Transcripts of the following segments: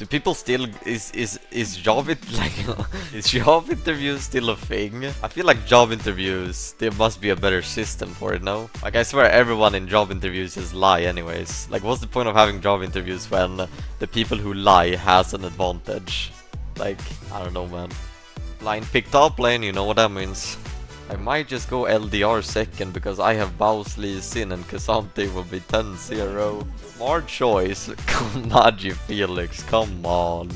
Do people still is job is job interviews still a thing? I feel like job interviews, there must be a better system for it, no? Like, I swear everyone in job interviews just lie anyways. Like, what's the point of having job interviews when the people who lie has an advantage? Like, I don't know, man. Line picked up lane, you know what that means. I might just go LDR second because I have Baus, Lee Sin, and K'Sante will be 10-0. Smart choice. MagiFelix, come on.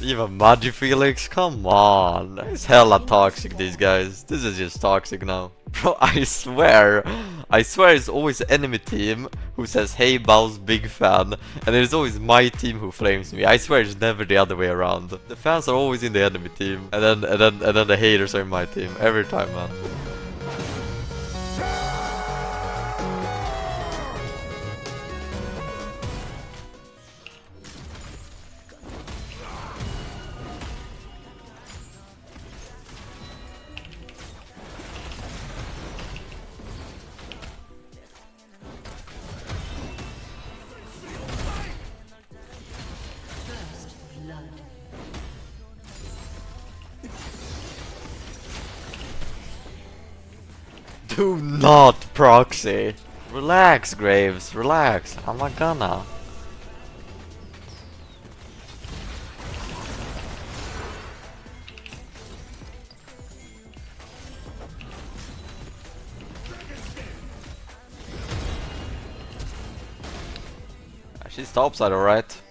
Even MagiFelix, come on. It's hella toxic, these guys. This is just toxic now. Bro, I swear it's always enemy team who says, hey Baus, big fan. And it's always my team who flames me. I swear it's never the other way around. The fans are always in the enemy team. And then the haters are in my team. Every time, man. Do not proxy. Relax, Graves. Relax. I'm not gonna. She's topside, alright.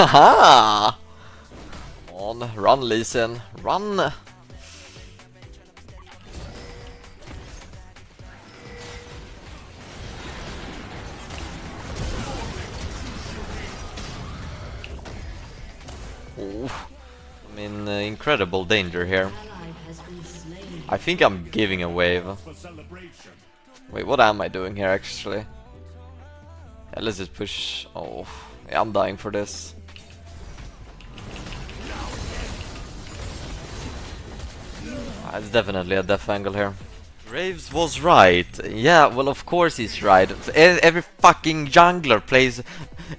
Haha! On, run, Lee Sin, run! Ooh. I'm in incredible danger here. I think I'm giving a wave. Wait, what am I doing here actually? Yeah, let's just push. Oh, yeah, I'm dying for this. It's definitely a death angle here. Graves was right. Yeah, well, of course he's right. Every fucking jungler plays...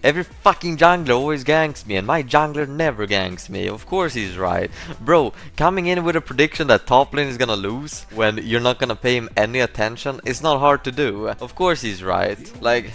Every fucking jungler always ganks me, and my jungler never ganks me. Of course he's right. Bro, coming in with a prediction that top lane is gonna lose when you're not gonna pay him any attention, it's not hard to do. Of course he's right. Like...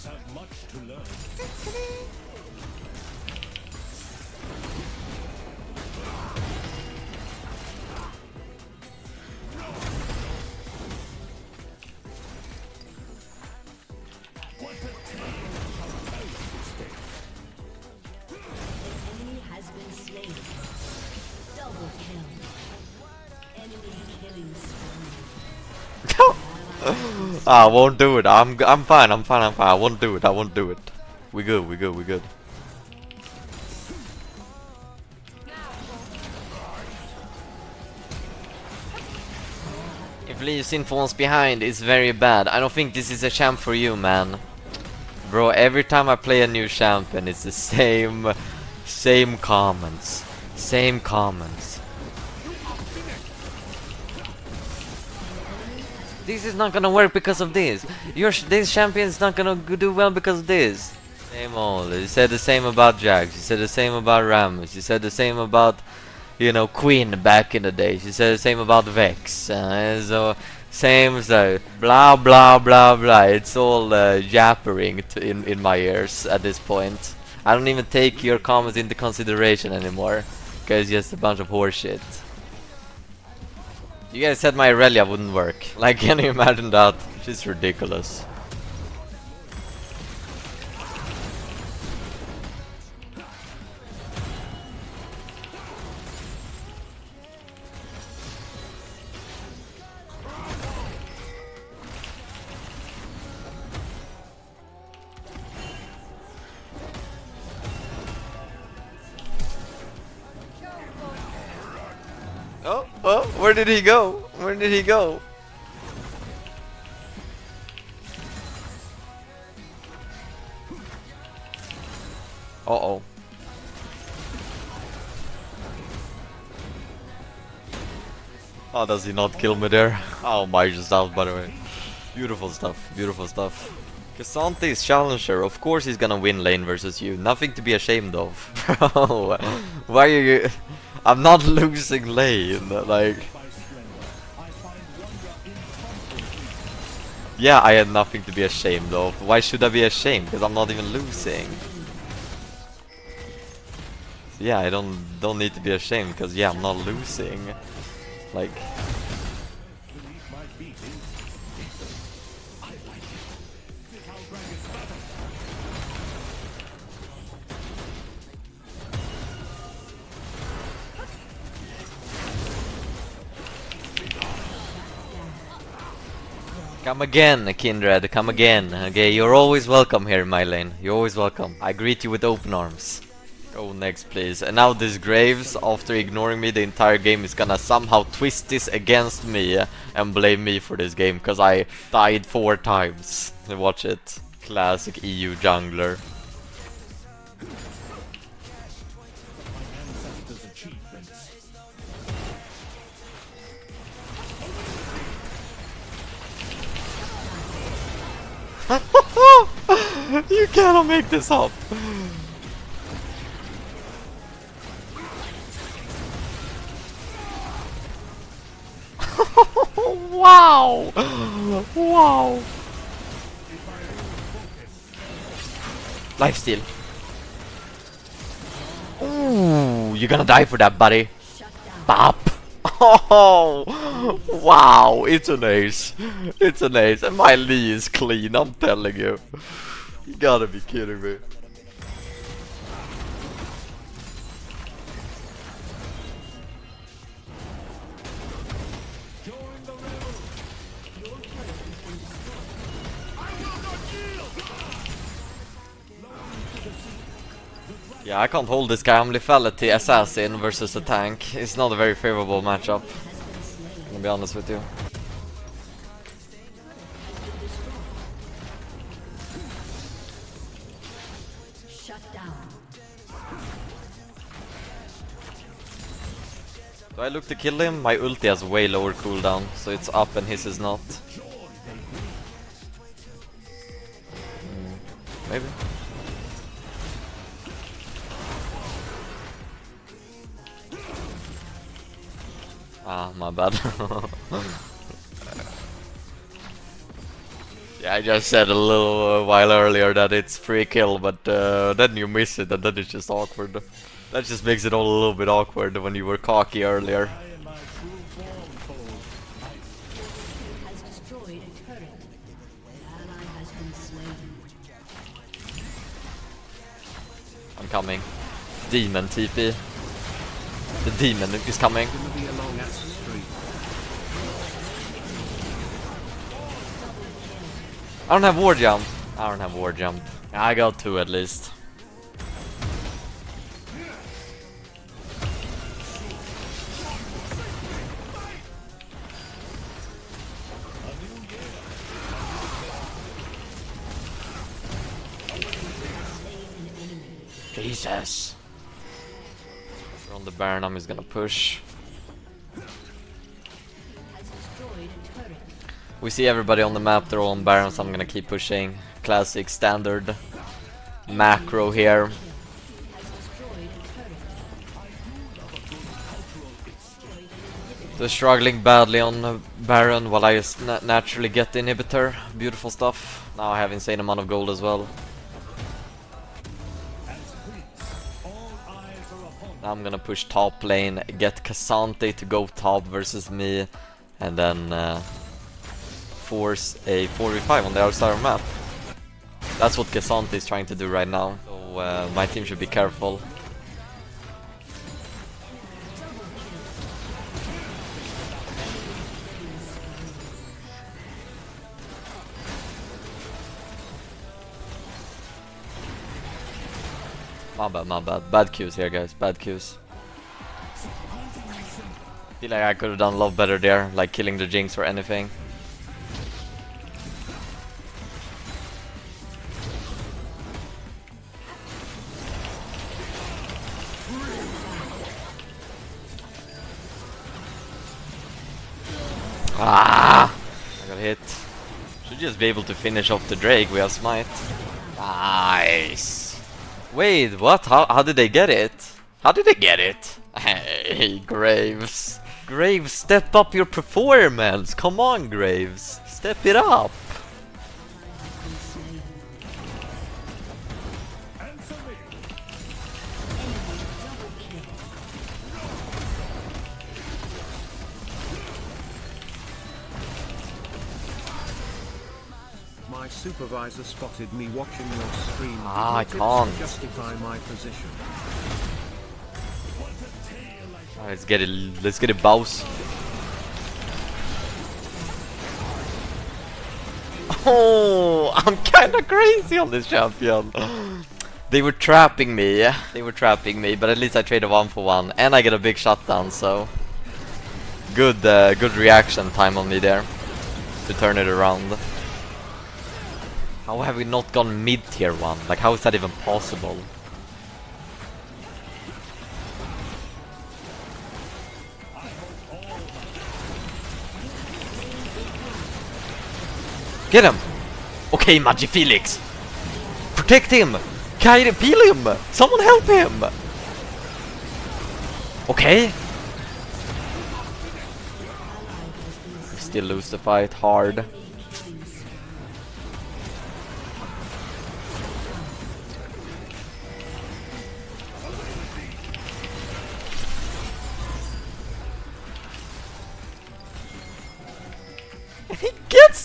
I won't do it. I'm fine. I won't do it. We good. If Lee Sin falls behind, it's very bad. I don't think this is a champ for you, man. Bro, every time I play a new champion, it's the same comments. Same comments. This is not gonna work because of this. This champion's not gonna do well because of this. Same old. You said the same about Jax. You said the same about Rammus. You said the same about, you know, Quinn back in the day. You said the same about Vex. So blah blah blah blah. It's all jabbering in my ears at this point. I don't even take your comments into consideration anymore, because it's just a bunch of horseshit. You guys said my Irelia wouldn't work. Like, can you imagine that? She's ridiculous. Oh, where did he go? Where did he go? Uh-oh. Oh, does he not kill me there? Oh, my stuff, by the way. Beautiful stuff, beautiful stuff. K'Sante is challenger, of course he's gonna win lane versus you. Nothing to be ashamed of. Bro, why are you... I'm not losing lane, like... Yeah, I had nothing to be ashamed of. Why should I be ashamed? Because I'm not even losing. Yeah, I don't need to be ashamed because yeah, I'm not losing. Like, come again, Kindred, come again. Okay, you're always welcome here in my lane. You're always welcome. I greet you with open arms. Go next, please. And now this Graves, after ignoring me the entire game, is gonna somehow twist this against me and blame me for this game, because I died 4 times. Watch it. Classic EU jungler. You cannot make this up. Wow! Wow! Lifesteal. Ooh, you're gonna die for that, buddy. Bop! Oh! Wow! It's an ace. It's an ace. And my Lee is clean, I'm telling you. You gotta be kidding me. Yeah, I can't hold this guy. I'm lethality assassin versus a tank. It's not a very favorable matchup. I'm gonna be honest with you. Do I look to kill him? My ulti has way lower cooldown, so it's up and his is not. Maybe. Ah, my bad. Yeah, I just said a little while earlier that it's free kill, but then you miss it and then it's just awkward. That just makes it all a little bit awkward when you were cocky earlier. I'm coming. Demon TP. The demon is coming. I don't have war jump. I don't have war jump. I got 2 at least. Jesus. We're on the Baron, I'm just gonna push. We see everybody on the map, they're all on Baron, so I'm gonna keep pushing. Classic, standard macro here. They're struggling badly on Baron while I just naturally get the inhibitor. Beautiful stuff. Now I have insane amount of gold as well. Now I'm gonna push top lane, get K'Sante to go top versus me, and then force a 4v5 on the outside map. That's what K'Sante is trying to do right now, so my team should be careful. My bad, bad cues here guys, bad cues. feel like I could have done a lot better there, like killing the Jinx or anything. Ah! I got hit. Should just be able to finish off the Drake. We have smite. Nice. Wait, what? How did they get it? How did they get it? Hey, Graves. Graves, step up your performance. Come on, Graves. Step it up. My supervisor spotted me watching your stream. Ah, I can't justify my position. Right, let's get it. Let's get a Baus. Oh, I'm kind of crazy on this champion. They were trapping me. They were trapping me, but at least I traded 1 for 1, and I get a big shutdown. So good, good reaction time on me there to turn it around. How have we not gone mid-tier 1? Like, how is that even possible? Get him! Okay, MagiFelix! Protect him! Kyrie, peel him! Someone help him! Okay! We still lose the fight hard.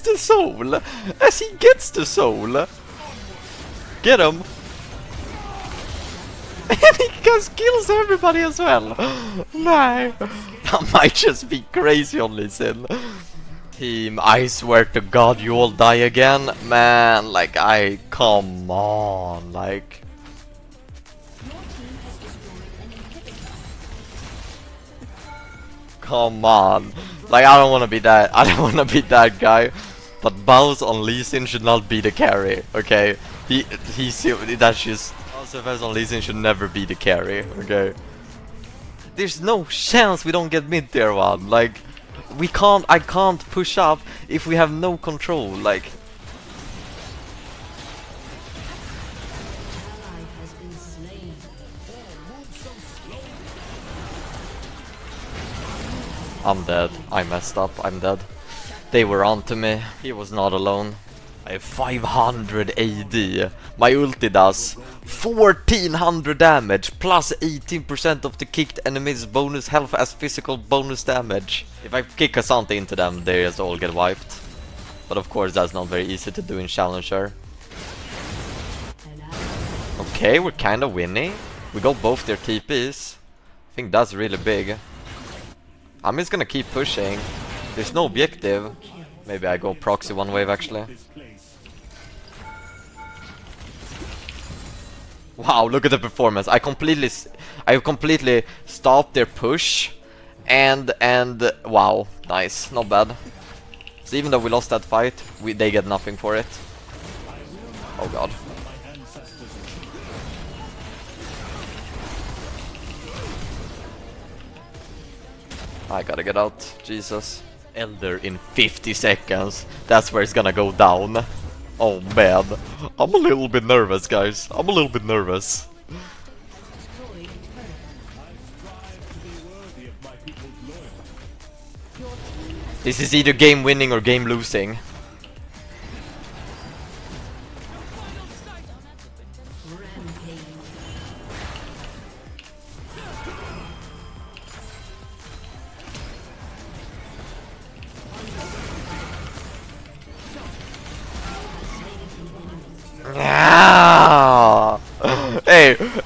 The soul as he gets the soul. Get him. And he just kills everybody as well. No, I might just be crazy on Lee Sin. Team, I swear to God, you all die again, man. Like, I come on, like. Come on. Like, I don't want to be that. I don't want to be that guy. But Baus on Lee Sin should not be the carry, okay? That's just... Baus FS on Lee Sin should never be the carry, okay? There's no chance we don't get mid-tier 1, like... I can't push up if we have no control, like... I'm dead. I messed up. I'm dead. They were onto me. He was not alone. I have 500 AD. My ulti does 1400 damage plus 18% of the kicked enemy's bonus health as physical bonus damage. If I kick K'Sante into them, they just all get wiped. But of course that's not very easy to do in Challenger. Okay, we're kinda winning. We got both their TPs. I think that's really big. I'm just gonna keep pushing. There's no objective. Maybe I go proxy one wave actually. Wow, look at the performance. I completely stopped their push, and wow, nice, not bad. So even though we lost that fight, they get nothing for it. Oh god. I gotta get out, Jesus. Elder in 50 seconds. That's where it's gonna go down. Oh man, I'm a little bit nervous, guys. I'm a little bit nervous. This is either game winning or game losing.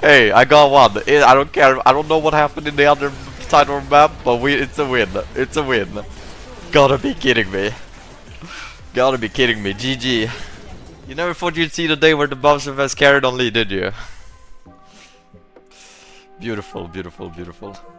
Hey, I got one. I don't care. I don't know what happened in the other side of the map, but it's a win. It's a win. Gotta be kidding me. Gotta be kidding me. GG. You never thought you'd see the day where the Baus FS carried on Lee, did you? Beautiful, beautiful, beautiful.